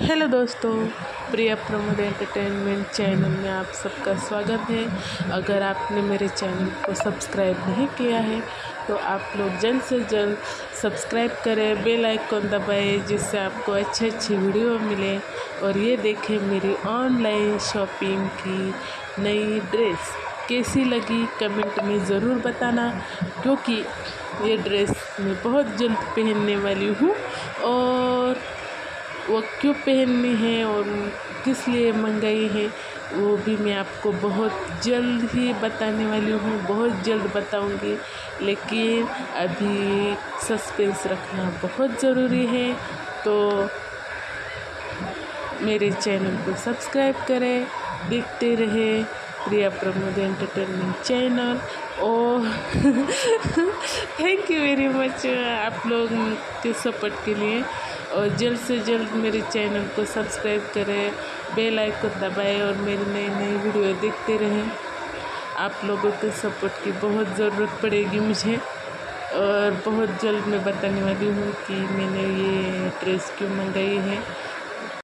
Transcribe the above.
Hello दोस्तों, प्रिया Pramod entertainment channel में आप सबका स्वागत है। अगर आपने मेरे चैनल को सब्सक्राइब नहीं किया है तो आप लोग जल्द से जल्द सब्सक्राइब करें, बेल आइकन दबाएं जिससे आपको अच्छे अच्छे वीडियो मिले और ये देखें मेरी ऑनलाइन शॉपिंग की नई ड्रेस कैसी लगी कमेंट में ज़रूर बताना, क्योंकि ये ड्रेस मैं बहुत जल्द पहनने वाली हूँ और वो क्यों पहननी है और किस लिए मंगाई है वो भी मैं आपको बहुत जल्द ही बताने वाली हूँ, बहुत जल्द बताऊँगी। लेकिन अभी सस्पेंस रखना बहुत ज़रूरी है, तो मेरे चैनल को सब्सक्राइब करें, देखते रहें प्रिया प्रमोद एंटरटेनमेंट चैनल। और थैंक यू वेरी मच आप लोग के सपोर्ट के लिए, और जल्द से जल्द मेरे चैनल को सब्सक्राइब करें, बेल आइकन दबाएं और मेरी नई नई वीडियो देखते रहें। आप लोगों के सपोर्ट की बहुत ज़रूरत पड़ेगी मुझे, और बहुत जल्द मैं बताने वाली हूँ कि मैंने ये ड्रेस क्यों मंगाई है।